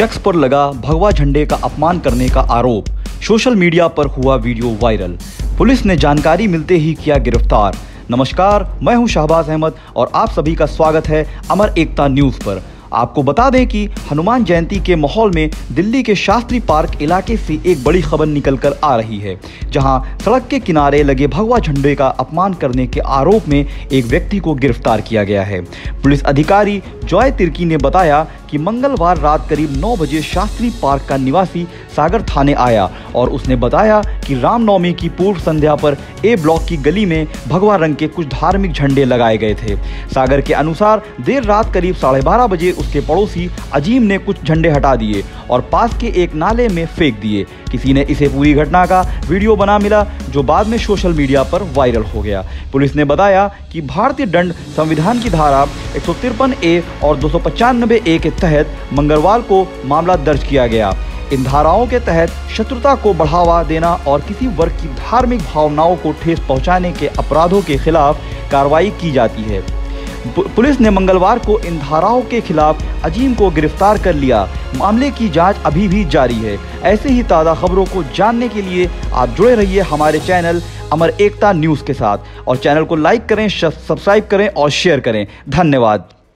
शख्स पर लगा भगवा झंडे का अपमान करने का आरोप। सोशल मीडिया पर हुआ वीडियो वायरल, पुलिस ने जानकारी मिलते ही किया गिरफ्तार। नमस्कार, मैं हूं शहबाज अहमद और आप सभी का स्वागत है अमर एकता न्यूज पर। आपको बता दें कि हनुमान जयंती के माहौल में दिल्ली के शास्त्री पार्क इलाके से एक बड़ी खबर निकल कर आ रही है, जहां सड़क के किनारे लगे भगवा झंडे का अपमान करने के आरोप में एक व्यक्ति को गिरफ्तार किया गया है। पुलिस अधिकारी जॉय तिर्की ने बताया कि मंगलवार रात करीब 9 बजे शास्त्री पार्क का निवासी सागर थाने आया और उसने बताया कि रामनवमी की पूर्व संध्या पर ए ब्लॉक की गली में भगवा रंग के कुछ धार्मिक झंडे लगाए गए थे। सागर के अनुसार देर रात करीब 12:30 बजे उसके पड़ोसी अजीम ने कुछ झंडे हटा दिए और पास के एक नाले में फेंक दिए। किसी ने इसे पूरी घटना का वीडियो बना मिला, जो बाद में सोशल मीडिया पर वायरल हो गया। पुलिस ने बताया कि भारतीय दंड संविधान की धारा 153A और 295A के तहत मंगलवार को मामला दर्ज किया गया। इन धाराओं के तहत शत्रुता को बढ़ावा देना और किसी वर्ग की धार्मिक भावनाओं को ठेस पहुंचाने के अपराधों के खिलाफ कार्रवाई की जाती है। पुलिस ने मंगलवार को इन धाराओं के खिलाफ अजीम को गिरफ्तार कर लिया। मामले की जांच अभी भी जारी है। ऐसे ही ताज़ा खबरों को जानने के लिए आप जुड़े रहिए हमारे चैनल अमर एकता न्यूज़ के साथ और चैनल को लाइक करें, सब्सक्राइब करें और शेयर करें। धन्यवाद।